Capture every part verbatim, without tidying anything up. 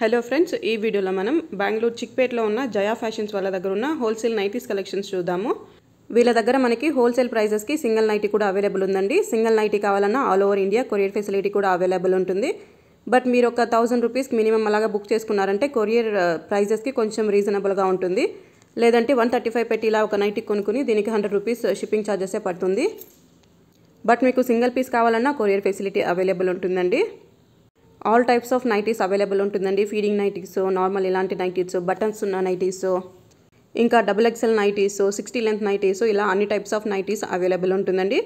Hello friends, ee video lo manam Bangalore Chickpet lo unna Jaya Fashions valla daggara unna wholesale nighties collections chudamu. Veela daggara manaki wholesale prices ki single nightie kuda available undandi. Single nightie kavalana all over India courier facility kuda available untundi. But meeru oka one thousand rupees minimum alaga book chesukunnarante courier prices ki koncham reasonable ga untundi. Ledante one thirty-five petti ila oka nightie konukkuni deeniki one hundred rupees shipping charges e padutundi. But meeku single piece kavalana courier facility available untundandi. All types of nighties available untundandi, feeding nighties, normal ilanti nighties, buttons unna nighties, inka double X L nighties, sixty length nighties, ila anni types of nighties available untundandi.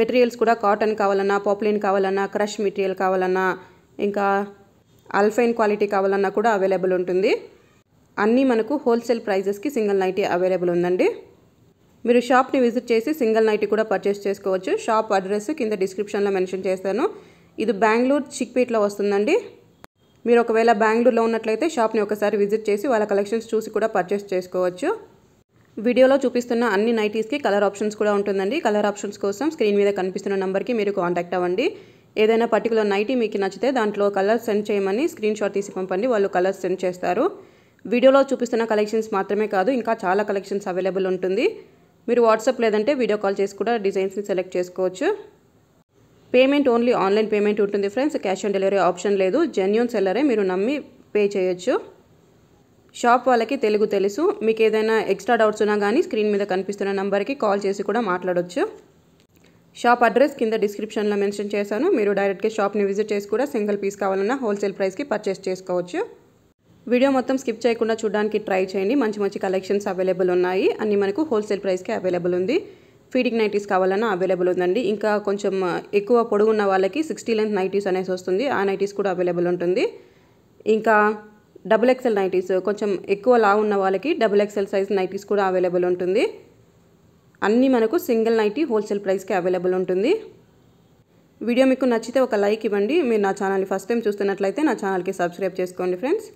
Materials kuda cotton kavalana, poplin kavalana, crush material kavalana, inka alpine quality kavalana kuda available untundi. Anni manaku wholesale prices ki single nightie available undandi. మీరు shop ని visit చేసి single nightie కూడా purchase చేసుకోవచ్చు. Shop address కింద description లో mention చేస్తాను. ఇది బెంగళూరు చిక్పేట్ లో వస్తుందండి. మీరు ఒకవేళ బెంగళూరులో ఉన్నట్లయితే షాప్ ని ఒకసారి విజిట్ చేసి వాళ్ళ కలెక్షన్స్ చూసి కూడా పర్చేస్ చేసుకోవచ్చు. వీడియోలో చూపిస్తున్న అన్ని నైటీస్ కి కలర్ ఆప్షన్స్ కూడా ఉంటుందండి. కలర్ ఆప్షన్స్ కోసం స్క్రీన్ మీద కనిపిస్తున్న నంబర్ కి మీరు కాంటాక్ట్ అవ్వండి. ఏదైనా పర్టిక్యులర్ నైటీ మీకు నచ్చితే దాంట్లో కలర్ సెండ్ చేయమని స్క్రీన్ షాట్ తీసి పంపండి. వాళ్ళు కలర్ సెండ్ చేస్తారు. వీడియోలో చూపిస్తున్న కలెక్షన్స్ మాత్రమే కాదు, ఇంకా చాలా కలెక్షన్స్ అవైలబుల్ ఉంటుంది. మీరు వాట్సాప్ లేదంటే వీడియో కాల్ చేసి కూడా డిజైన్స్ ని సెలెక్ట్ చేసుకోవచ్చు. పేమెంట్ ఓన్లీ ఆన్లైన్ పేమెంట్ ఉంటుంది friends. Cash on delivery option లేదు. జెన్యూన్ సెల్లరే మీరు నమ్మి పే చేయొచ్చు. షాప్ వాళ్ళకి తెలుగు తెలుసు. మీకు ఏదైనా ఎక్స్ట్రా డౌట్స్ ఉన్నా కానీ స్క్రీన్ మీద కనిపిస్తున్న నంబర్కి కాల్ చేసి కూడా మాట్లాడొచ్చు. షాప్ అడ్రస్ కింద డిస్క్రిప్షన్లో మెన్షన్ చేశాను. మీరు డైరెక్ట్గా షాప్ని విజిట్ చేసి కూడా సింగిల్ పీస్ కావాలన్నా హోల్సేల్ ప్రైస్కి పర్చేస్ చేసుకోవచ్చు. వీడియో మొత్తం స్కిప్ చేయకుండా చూడడానికి ట్రై చేయండి. మంచి మంచి కలెక్షన్స్ అవైలబుల్ ఉన్నాయి. అన్నీ మనకు హోల్సేల్ ప్రైస్కి అవైలబుల్ ఉంది. ఫీడింగ్ నైటీస్ కావాలన్నా అవైలబుల్ ఉందండి. ఇంకా కొంచెం ఎక్కువ పొడుగున్న వాళ్ళకి సిక్స్టీ లెంత్ నైటీస్ అనేసి వస్తుంది. ఆ నైటీస్ కూడా అవైలబుల్ ఉంటుంది. ఇంకా డబుల్ ఎక్స్ఎల్ నైటీస్, కొంచెం ఎక్కువ లావు ఉన్న వాళ్ళకి డబుల్ ఎక్స్ఎల్ సైజ్ నైటీస్ కూడా అవైలబుల్ ఉంటుంది. అన్నీ మనకు సింగిల్ నైటీ హోల్సేల్ ప్రైస్కి అవైలబుల్ ఉంటుంది. వీడియో మీకు నచ్చితే ఒక లైక్ ఇవ్వండి. మీరు నా ఛానల్ని ఫస్ట్ టైం చూస్తున్నట్లయితే నా ఛానల్కి సబ్స్క్రైబ్ చేసుకోండి ఫ్రెండ్స్.